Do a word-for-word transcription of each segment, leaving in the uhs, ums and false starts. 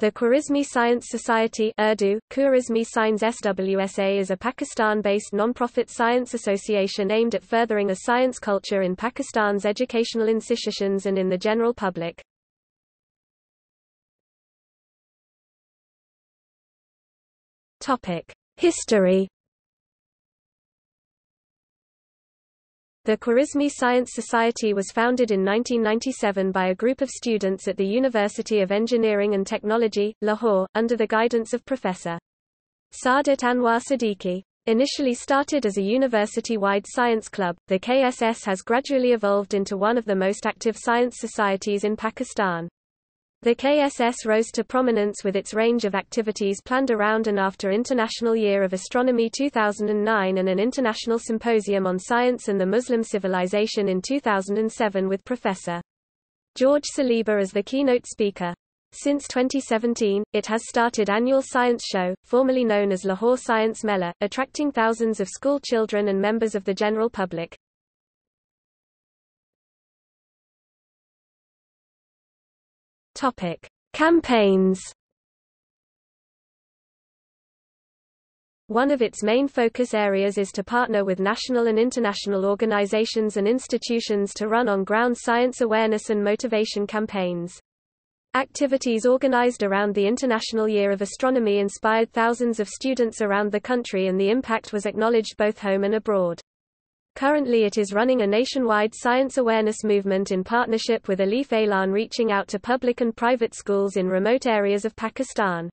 The Khwarizmi Science Society Urdu, Khwarizmi Science S W S A is a Pakistan-based non-profit science association aimed at furthering a science culture in Pakistan's educational institutions and in the general public. History. The Khwarizmi Science Society was founded in nineteen ninety-seven by a group of students at the University of Engineering and Technology, Lahore, under the guidance of Professor Sadat Anwar Siddiqui. Initially started as a university-wide science club, the K S S has gradually evolved into one of the most active science societies in Pakistan. The K S S rose to prominence with its range of activities planned around and after International Year of Astronomy two thousand nine and an international symposium on science and the Muslim civilization in two thousand seven with Professor George Saliba as the keynote speaker. Since twenty seventeen, it has started annual science show, formerly known as Lahore Science Mela, attracting thousands of school children and members of the general public. Topic: Campaigns. One of its main focus areas is to partner with national and international organizations and institutions to run on-ground science awareness and motivation campaigns. Activities organized around the International Year of Astronomy inspired thousands of students around the country, and the impact was acknowledged both home and abroad. Currently it is running a nationwide science awareness movement in partnership with Alif Ailan, reaching out to public and private schools in remote areas of Pakistan.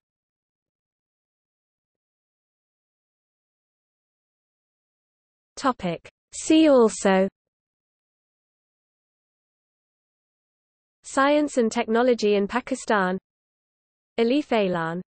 See also: Science and technology in Pakistan, Alif Ailan.